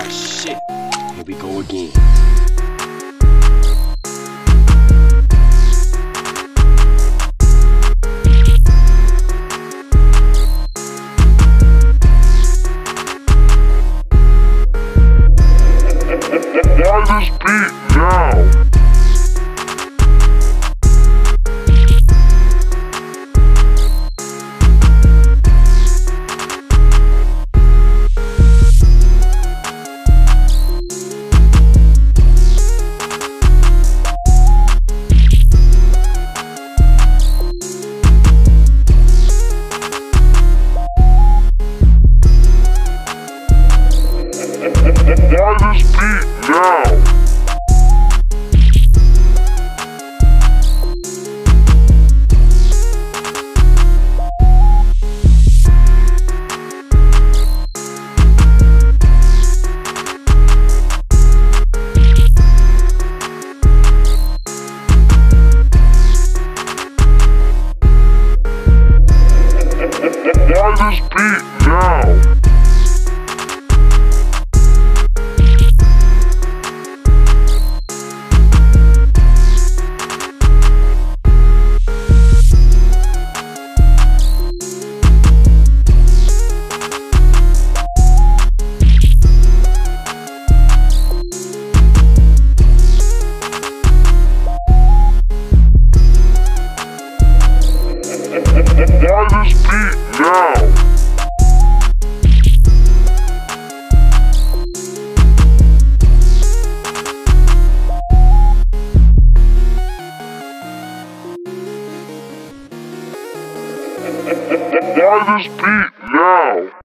Oh shit. Here we go again. Why this beat now? Why this beat now? Why this beat now? Why this beat now?